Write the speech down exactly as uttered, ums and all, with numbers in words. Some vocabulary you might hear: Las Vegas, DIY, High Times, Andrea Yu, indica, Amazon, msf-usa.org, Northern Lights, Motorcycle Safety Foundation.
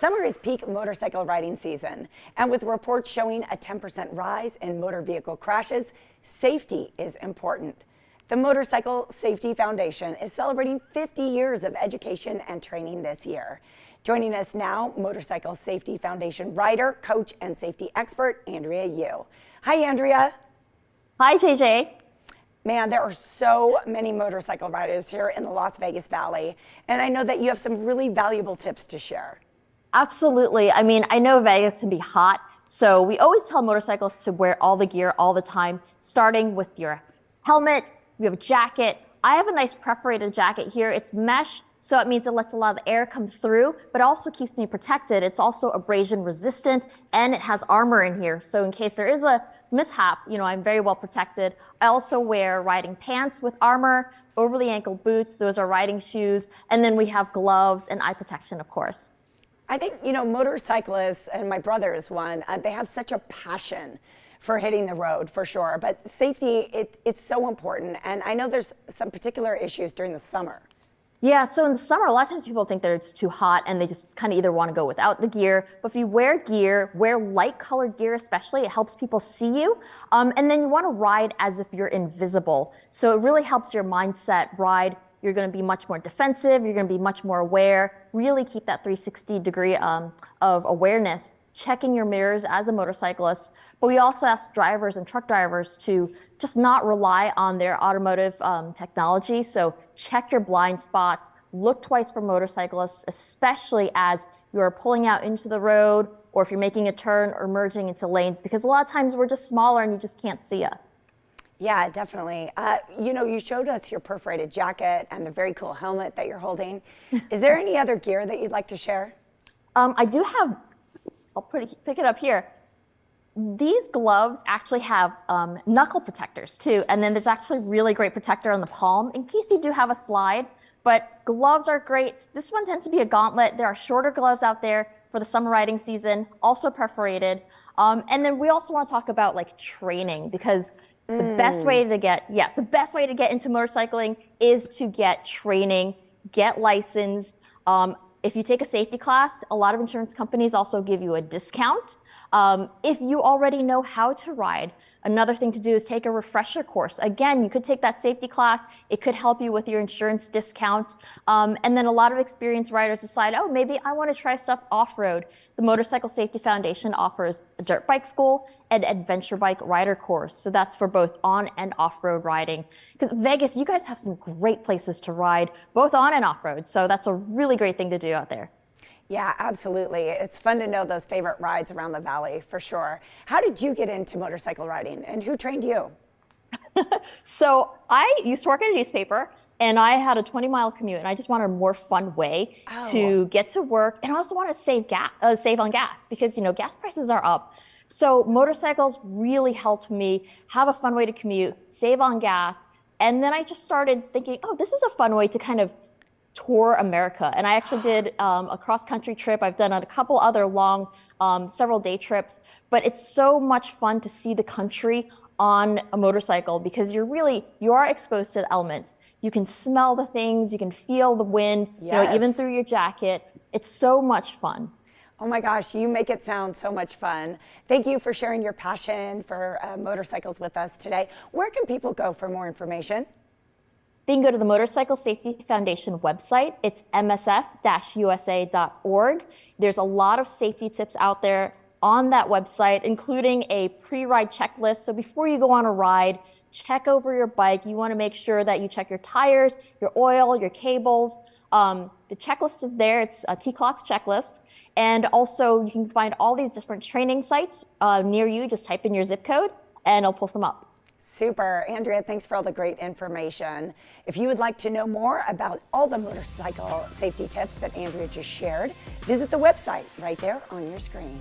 Summer is peak motorcycle riding season, and with reports showing a ten percent rise in motor vehicle crashes, safety is important. The Motorcycle Safety Foundation is celebrating fifty years of education and training this year. Joining us now, Motorcycle Safety Foundation rider, coach, and safety expert, Andrea Yu. Hi, Andrea. Hi, J J. Man, there are so many motorcycle riders here in the Las Vegas Valley, and I know that you have some really valuable tips to share. Absolutely. I mean, I know Vegas can be hot, so we always tell motorcyclists to wear all the gear all the time, starting with your helmet, your jacket. I have a nice perforated jacket here. It's mesh, so it means it lets a lot of air come through, but also keeps me protected. It's also abrasion resistant, and it has armor in here, so in case there is a mishap, you know, I'm very well protected. I also wear riding pants with armor, over the ankle boots, those are riding shoes, and then we have gloves and eye protection, of course. I think, you know, motorcyclists, and my brother is one, uh, they have such a passion for hitting the road, for sure, but safety, it, it's so important, and I know there's some particular issues during the summer. Yeah, so in the summer, a lot of times people think that it's too hot and they just kind of either want to go without the gear, but if you wear gear, wear light-colored gear especially, it helps people see you, um, and then you want to ride as if you're invisible. So it really helps your mindset ride. You're going to be much more defensive, you're going to be much more aware, really keep that three sixty degree um, of awareness, checking your mirrors as a motorcyclist, but we also ask drivers and truck drivers to just not rely on their automotive um, technology, so check your blind spots, look twice for motorcyclists, especially as you're pulling out into the road or if you're making a turn or merging into lanes, because a lot of times we're just smaller and you just can't see us. Yeah, definitely. Uh, you know, you showed us your perforated jacket and the very cool helmet that you're holding. Is there any other gear that you'd like to share? Um, I do have, I'll put it, pick it up here. These gloves actually have um, knuckle protectors too, and then there's actually really great protector on the palm in case you do have a slide, but gloves are great. This one tends to be a gauntlet. There are shorter gloves out there for the summer riding season, also perforated. Um, and then we also want to talk about like training, because the best way to get, yes, the best way to get into motorcycling is to get training, get licensed. Um, if you take a safety class, a lot of insurance companies also give you a discount. Um, if you already know how to ride, another thing to do is take a refresher course. Again, you could take that safety class. It could help you with your insurance discount. Um, and then a lot of experienced riders decide, oh, maybe I want to try stuff off-road. The Motorcycle Safety Foundation offers a dirt bike school and adventure bike rider course. So that's for both on and off-road riding. Because Vegas, you guys have some great places to ride, both on and off-road. So that's a really great thing to do out there. Yeah, absolutely. It's fun to know those favorite rides around the valley, for sure. How did you get into motorcycle riding, and who trained you? So I used to work at a newspaper, and I had a twenty mile commute, and I just wanted a more fun way oh. to get to work, and I also wanted to save gas, uh, save on gas, because you know gas prices are up. So motorcycles really helped me have a fun way to commute, save on gas, and then I just started thinking, oh, this is a fun way to kind of tour America. And I actually did um, a cross-country trip. I've done a couple other long, um, several day trips, but it's so much fun to see the country on a motorcycle because you're really, you are exposed to the elements. You can smell the things, you can feel the wind, yes. you know, even through your jacket. It's so much fun. Oh my gosh, you make it sound so much fun. Thank you for sharing your passion for uh, motorcycles with us today. Where can people go for more information? They can go to the Motorcycle Safety Foundation website. It's m s f dash u s a dot org. There's a lot of safety tips out there on that website, including a pre-ride checklist. So before you go on a ride, check over your bike. You want to make sure that you check your tires, your oil, your cables. Um, the checklist is there. It's a T clocks checklist. And also, you can find all these different training sites uh, near you. Just type in your zip code, and it'll pull them up. Super. Andrea, thanks for all the great information. If you would like to know more about all the motorcycle safety tips that Andrea just shared, visit the website right there on your screen.